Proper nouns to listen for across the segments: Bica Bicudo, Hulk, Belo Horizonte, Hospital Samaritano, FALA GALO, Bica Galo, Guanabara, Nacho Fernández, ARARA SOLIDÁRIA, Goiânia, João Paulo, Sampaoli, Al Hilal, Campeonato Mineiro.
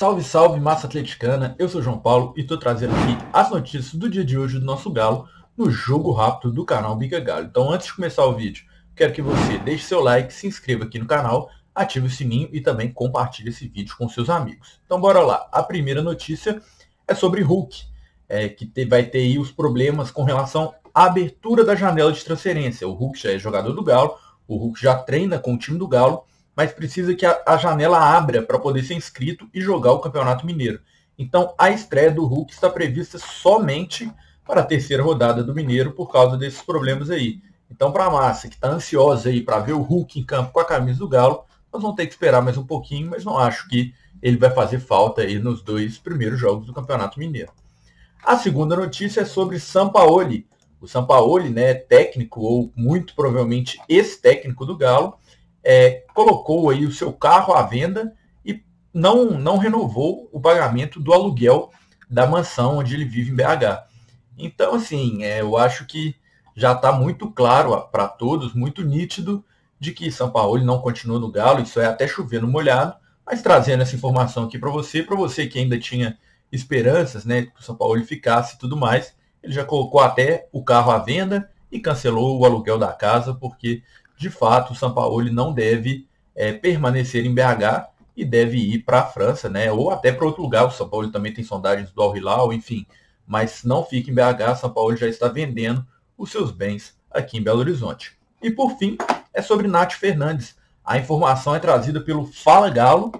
Salve, salve, massa atleticana! Eu sou o João Paulo e estou trazendo aqui as notícias do dia de hoje do nosso Galo no Jogo Rápido do canal Bica Galo. Então, antes de começar o vídeo, quero que você deixe seu like, se inscreva aqui no canal, ative o sininho e também compartilhe esse vídeo com seus amigos. Então, bora lá! A primeira notícia é sobre Hulk, que vai ter aí os problemas com relação à abertura da janela de transferência. O Hulk já é jogador do Galo, o Hulk já treina com o time do Galo, mas precisa que a janela abra para poder ser inscrito e jogar o Campeonato Mineiro. Então, a estreia do Hulk está prevista somente para a terceira rodada do Mineiro por causa desses problemas aí. Então, para a massa que está ansiosa aí para ver o Hulk em campo com a camisa do Galo, nós vamos ter que esperar mais um pouquinho, mas não acho que ele vai fazer falta aí nos dois primeiros jogos do Campeonato Mineiro. A segunda notícia é sobre Sampaoli. O Sampaoli, técnico ou muito provavelmente ex-técnico do Galo, colocou aí o seu carro à venda e não renovou o pagamento do aluguel da mansão onde ele vive em BH. Então, assim, eu acho que já está muito claro para todos, muito nítido, de que Sampaoli não continua no Galo. Isso é até chovendo molhado, mas trazendo essa informação aqui para você que ainda tinha esperanças, que o Sampaoli ficasse e tudo mais. Ele já colocou até o carro à venda e cancelou o aluguel da casa, porque de fato, o Sampaoli não deve permanecer em BH e deve ir para a França, ou até para outro lugar. O Sampaoli também tem sondagens do Al Hilal, enfim. Mas não fica em BH, o Sampaoli já está vendendo os seus bens aqui em Belo Horizonte. E por fim, é sobre Nacho Fernández. A informação é trazida pelo Fala Galo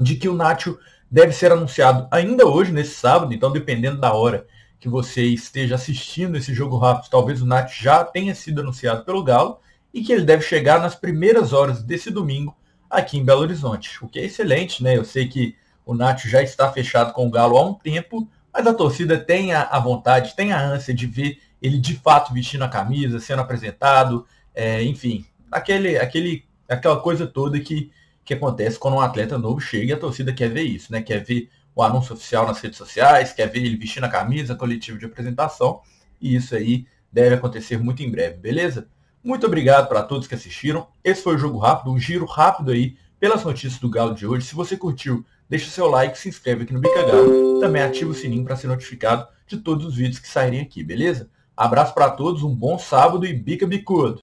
de que o Nacho deve ser anunciado ainda hoje, nesse sábado. Então, dependendo da hora que você esteja assistindo esse jogo rápido, talvez o Nacho já tenha sido anunciado pelo Galo, e que ele deve chegar nas primeiras horas desse domingo aqui em Belo Horizonte, o que é excelente, Eu sei que o Nacho já está fechado com o Galo há um tempo, mas a torcida tem a vontade, tem a ânsia de ver ele de fato vestindo a camisa, sendo apresentado, enfim, aquela coisa toda que acontece quando um atleta novo chega e a torcida quer ver isso, Quer ver o anúncio oficial nas redes sociais, quer ver ele vestindo a camisa, coletivo de apresentação, e isso aí deve acontecer muito em breve, beleza? Muito obrigado para todos que assistiram. Esse foi o Jogo Rápido, um giro rápido aí pelas notícias do Galo de hoje. Se você curtiu, deixa o seu like, se inscreve aqui no Bica Galo. Também ativa o sininho para ser notificado de todos os vídeos que saírem aqui, beleza? Abraço para todos, um bom sábado e Bica Bicudo!